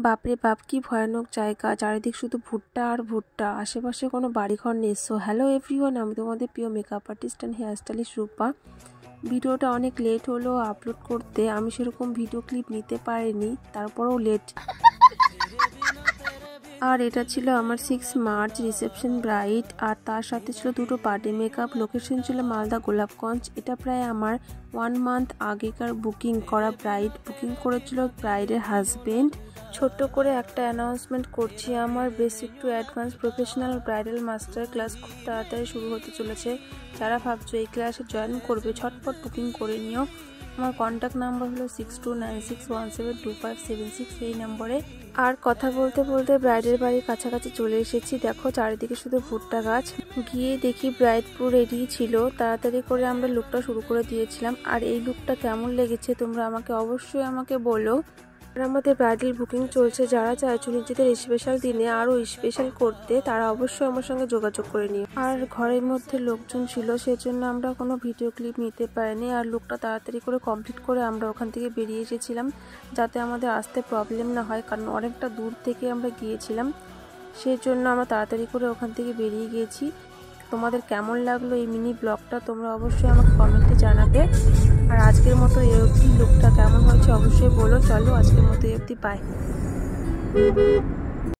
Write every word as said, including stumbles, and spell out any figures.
बापरे बाप की भयानक जायगा चारिदिक शुधु भुट्टा और भुट्टा आशेपाशे कोनो बाड़ीघर नेই। सो हेलो एवरीवन, आमी तोमादेर प्रिय makeup artist and hair stylist Rupa. भिडियोटा अनेक लेट हलो आपलोड करते, आमी सेरकम भिडियो क्लिप निते पारिनि, तारपरेও लेट। और एटा छिलो आमार सिक्स मार्च रिसेपशन ब्राइड और तार साथे छिलो दुटो पार्टी मेकअप। लोकेशन छिलो मालदा गोलापगंज। एटा प्राय आमार वन मान्थ आगेकार बुकिंग करा। ब्राइड बुकिंग करेछिलो ब्राइडेर हाजबेंड। छोटो करे एकटा अनाउंसमेंट करछि, आमार basic to advance professional bridal master class खूब ताड़ाताड़ी शुरू होते चलेछे। जारा भाबछो एई क्लासे जयन करबे झटपट बुकिंग करे निओ। आमार contact number hello six two nine six one seven two five seven six एई नम्बरे। और कथा बोलते बोलते ब्राइडर बाड़ीर काछाकाछि चले एसेछि। देखो चारिदिके शुधु भुट्टा गाछ। गिये देखि ब्राइड पुरो रेडी छिलो। ताड़ाताड़ी करे आमरा लुकटा शुरू करे दियेछिलाम। आर एई लुकटा केमन लेगेछे तोमरा आमाके अवश्यई आमाके बोलो। हमारे ब्राइडल बुकिंग चलते, जरा चाहू निजे स्पेशल दिन और स्पेशल करते तारा अवश्य हमारे संगे जोगाजोग करे निओ। और घर मध्य लोक जन छिलो सेजन्य आमरा कोनो भिडियो क्लिप निते पारिनि। और लुकटा ताड़ाताड़ी करे कमप्लीट करे आमरा ओखान थेके बेरिये एसेछिलाम जाते आमादेर आसते प्रब्लेम ना हय, कारण अनेकटा दूर थेके आमरा गियेछिलाम। सेजन्य आमरा ताड़ाताड़ी करे ओखान थेके बेरिये गियेछि। तुम्हारे केमन लागलो ये मिनि ब्लगटा तुम्हारा अवश्य आमाके कमेंटे जानाते। और आजकेर मतो ये लुकटा केमन हयेछे अवश्य बोलो। चलो आजकेर मतो ये अब्धि, बाय।